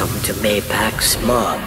Welcome to Mey Pach's mom.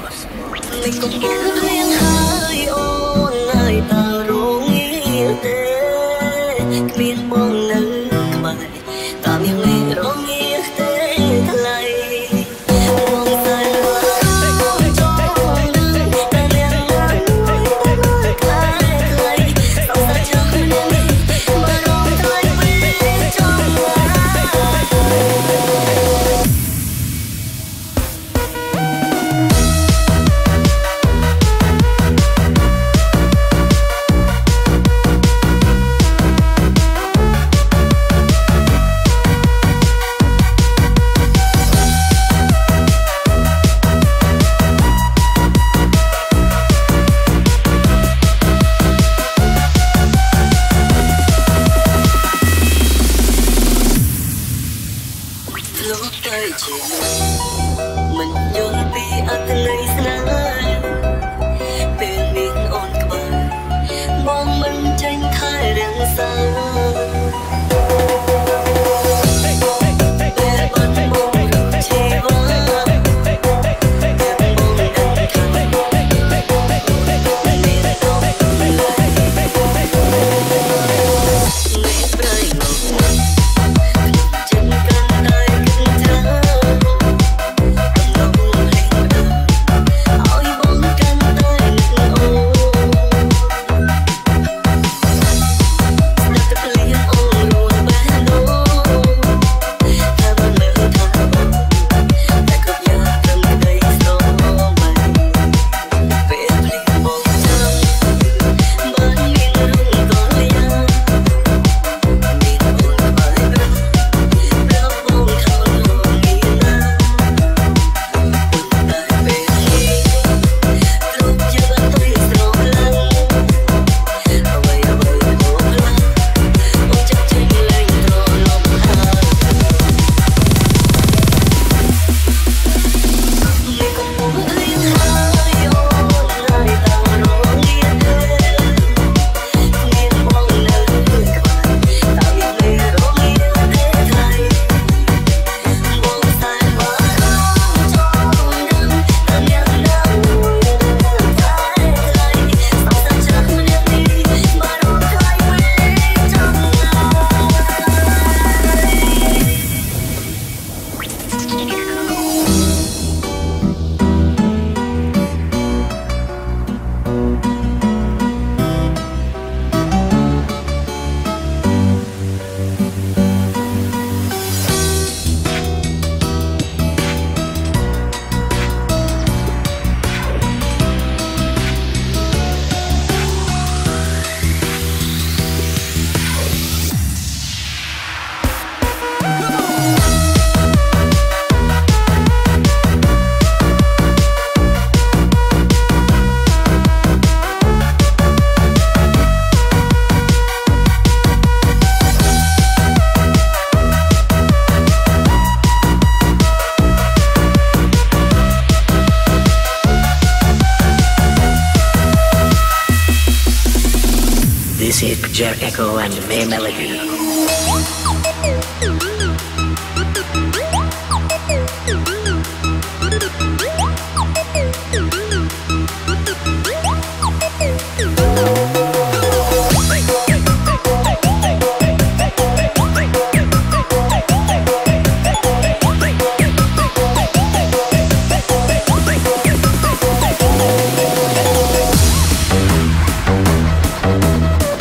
Echo and Mey Melody.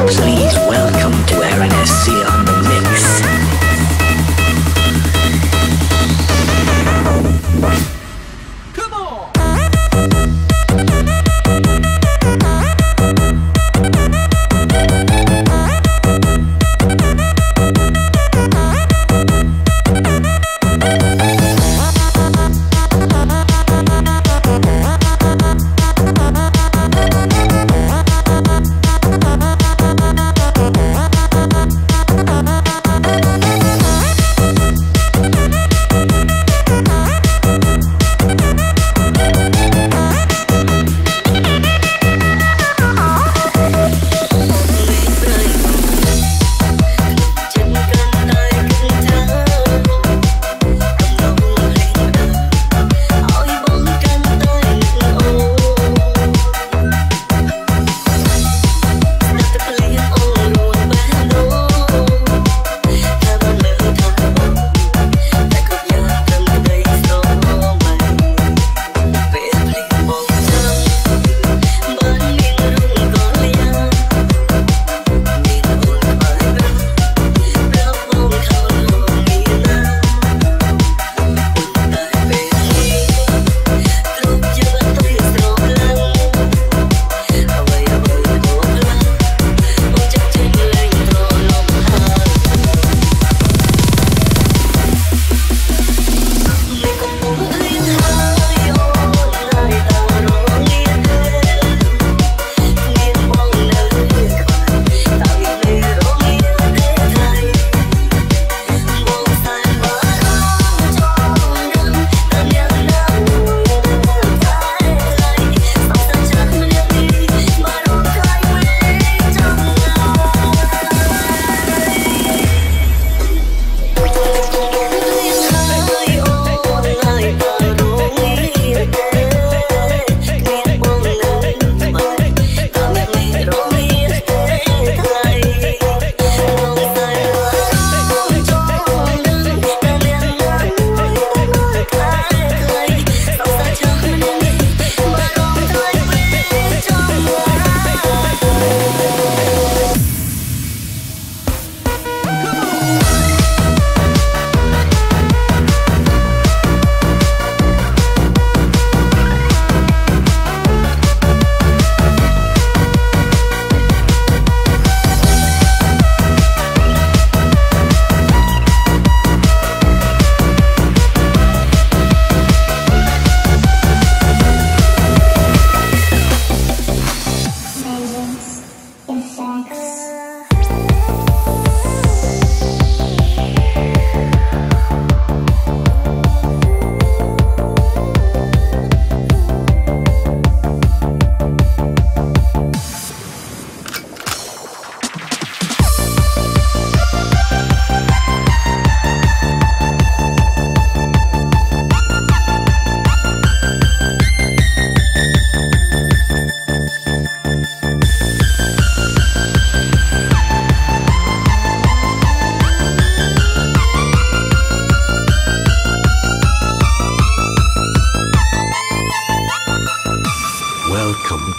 Please welcome to RNSC on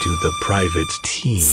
to the private team.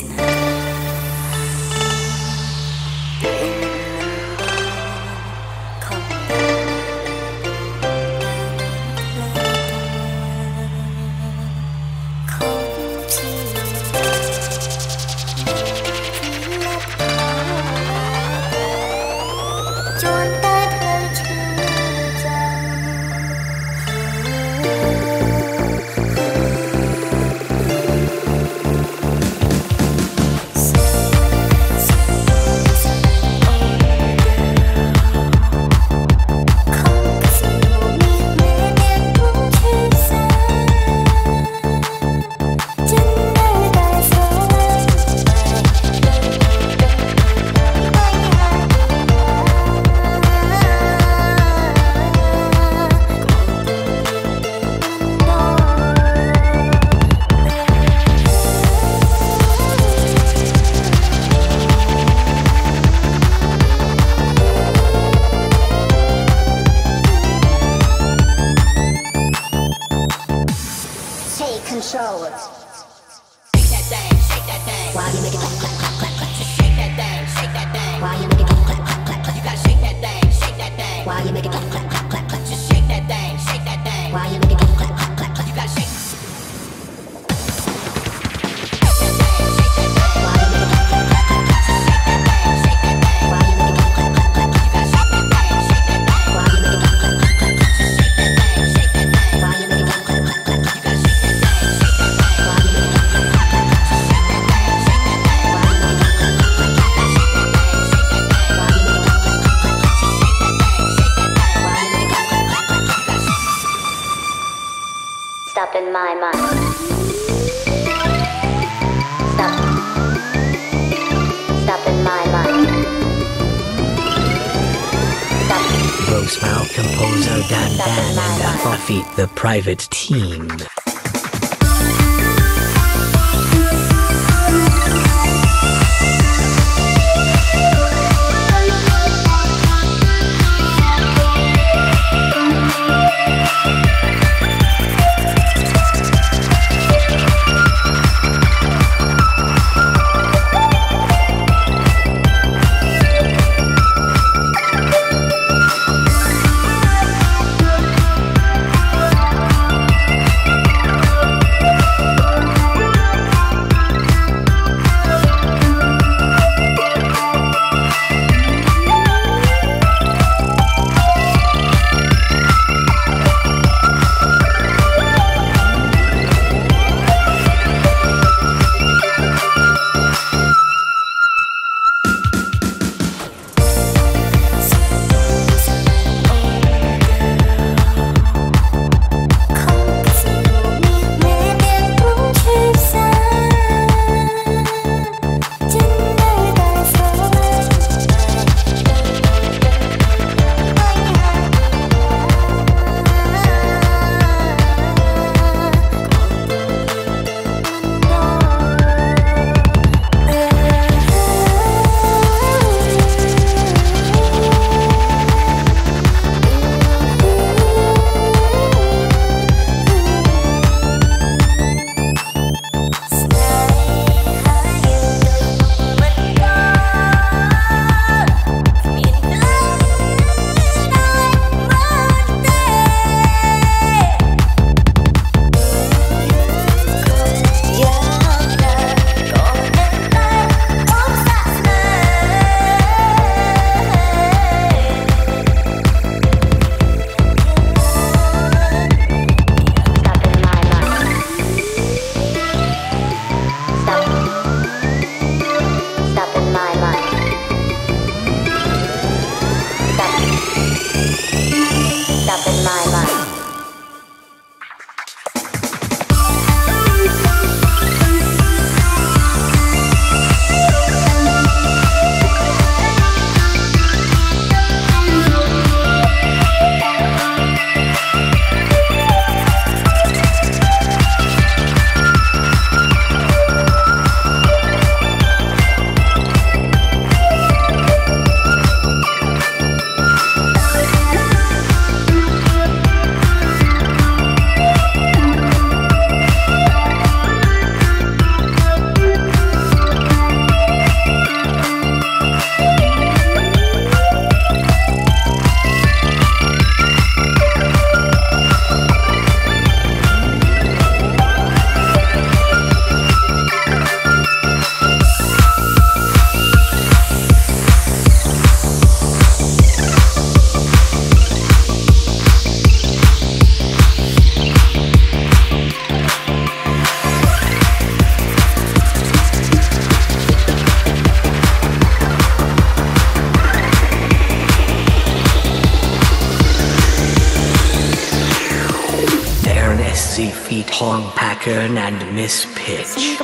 Bros Mao, composer DanDan, and Ah Faa feat The Private Team. Messy Feet, Hong Pakorn, and Mss Pich.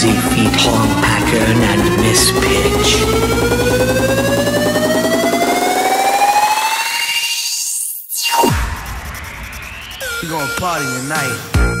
6 feet Hong Pakorn and Mss Pich. We gonna party tonight.